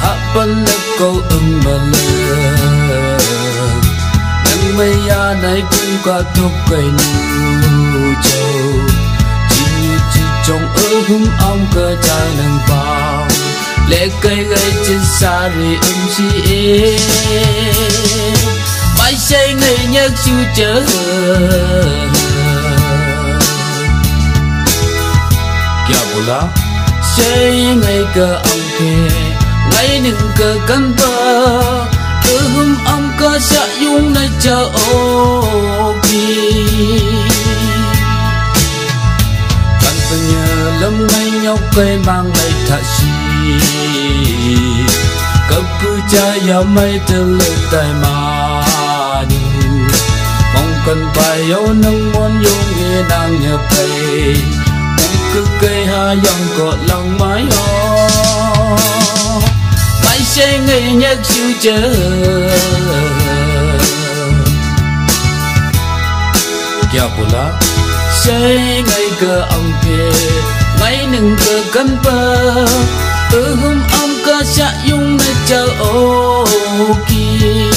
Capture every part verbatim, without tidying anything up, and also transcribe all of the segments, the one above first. Hapaliko umalan nang maya nay cũng qua thúc cây nụ châu chỉ chỉ trong ở hung ông cơ trai nang vào lệ cây gây trên xa rì ưng chi mai xây người nhắc chú chớ kia bula xây ngày cơ ông kia lấy những cơ cắn bơ cứ hôm ông cơ sẽ dùng để chờ ô kỳ bạn phải nhờ lâm ngay nhau cây mang lại thật gì cấp cứ cha giờ mây từ lời tài mà mong cần phải yêu nâng muốn yêu nghe đang nhờ cây cứ cây hà dòng cột lòng mái ho mãi sẽ người nhắc siêu chờ kia bula sẽ ngày cơ ông kia mấy nâng cơ cắn bơ từ hôm ông cơ sẽ dùng để chờ ô kia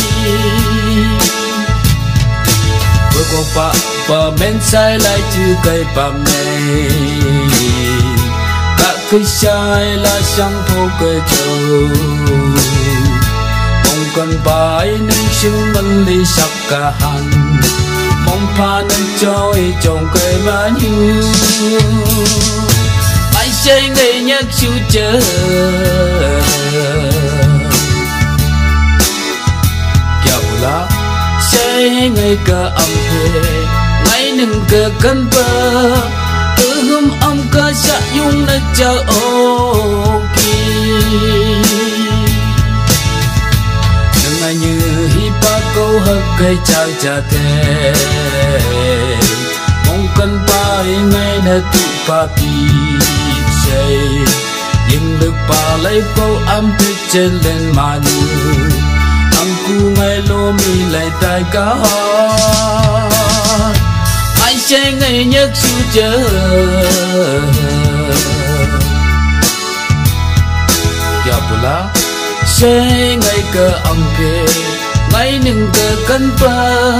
vừa qua bạ và men sai lại chữ cây bầm này cả cây sai là sang phố cây trầu mong con bài nâng sinh mân ly sắc cả hàn mong pha nâng trôi trồng cây má như ai say ngày nhắc chú chờ kia bula say ngày cả âm thế nâng cơ cân bơ từ hôm ông cơ sẽ dùng để chờ ô kỳ nâng ai như hi ba câu hợp cây chào chả thề mong cân ba ngay để tụ ba kỳ xây nhưng được ba lấy câu âm thích trên lên mà như âm cu ngay lô mi lại tài cá ai sẽ ngày nhắc chú chờ kia bula sẽ ngày cơ ông kê ngày nâng cơ cân bơ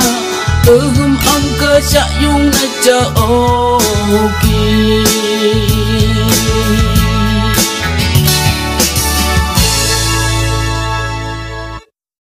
từ hôm ông cơ sẽ dùng để chờ ô kỳ